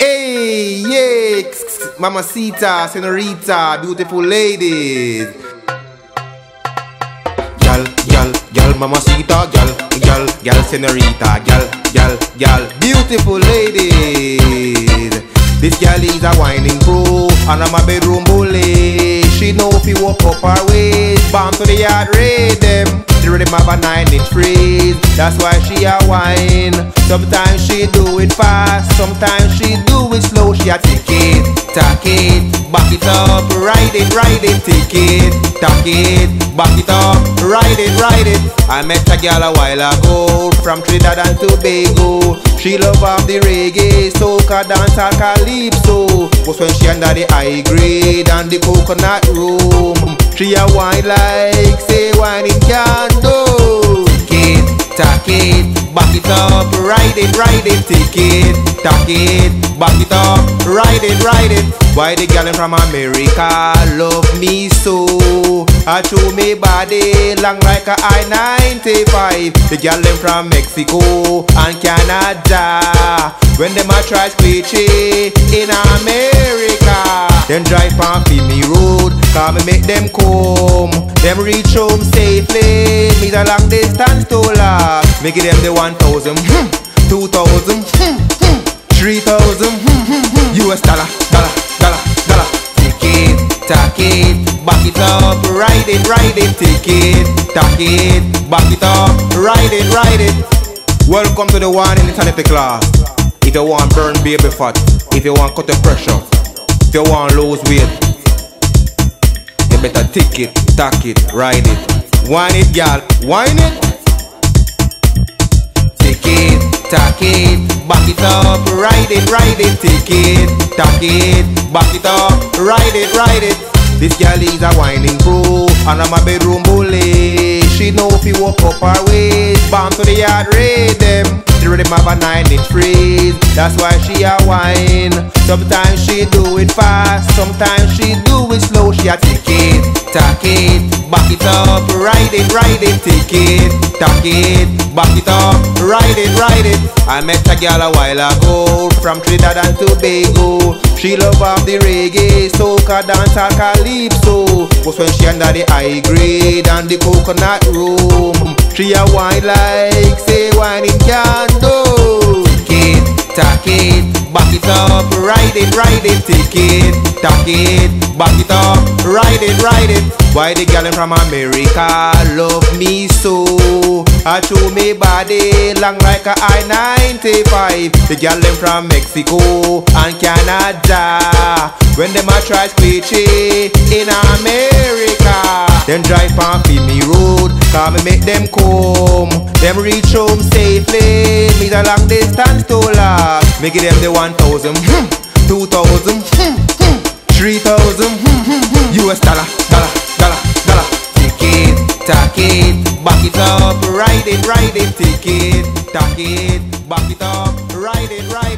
Hey, yeah, mamacita, senorita, beautiful ladies. Gal, gal, gal, mamacita, gal, gal, gal, senorita, gal, gal, gal, beautiful ladies. This gal is a whining pro and I'm a bedroom bully. She know if you walk up her waist, bomb to the yard, raid them. She rhythm have a 9-inch freeze, that's why she a whine. Sometimes she do it fast, sometimes she do it slow. She a tick it, tack it, back it up, ride it, tick it, tack it, back it up, ride it. I met a girl a while ago from Trinidad and Tobago. She love off the reggae, soca, dancehall, calypso. Was when she under the high grade and the coconut room. She a wine like say whining can't do. Tick it, tack it, back it up, ride it, tack it, back it up, ride it. Why the girl from America love me so? I show me body long like a I-95. The girl from Mexico and Canada, when them a try squeegee in America, them drive on me road, cause me make them come. Them reach home safely, meet a long distance to last. Me give them the 1,000, 2,000, 3,000 US dollar, dollar, dollar, dollar. Ticket, tack it, back it up, ride it, ticket, tack it, back it up, ride it. Welcome to the one in the sanity class. If you want burn baby fat, if you want cut the pressure, if you want lose weight, you better tick it, tack it, ride it. Whine it, y'all, whine it. Tick it, tack it, back it up, ride it, tick it, tack it, back it up, ride it. This girl is a whining pro, and I'm a bedroom bully. She know if you walk up her waist, bomb to the yard, raid them. She rhythm have a 9-inch freeze, that's why she a whine. Sometimes she do it fast, sometimes she do it slow. She a tick it, tack it, back it up, ride it, tick it, tack it, back it up, ride it. I met a girl a while ago from Trinidad and Tobago. She love off the reggae, soca, dancehall, calypso. Was when she under the high grade and the coconut room. She a wine like say whining can't do. Tick it, tack it, back it up, ride it, tack it, back it up, ride it. Why the girl from America love me so? I show me body long like a I-95. The girl from Mexico and Canada, when them a try squeegee in America, them drive on me road, cause me make them come. Them reach home safely, meet a long distance to last. Me give them the 1,000, 2,000, 3,000 US dollar, dollar, dollar, dollar. Tick it, tack it, back it up, ride it, tick it, tack it, back it up, ride it.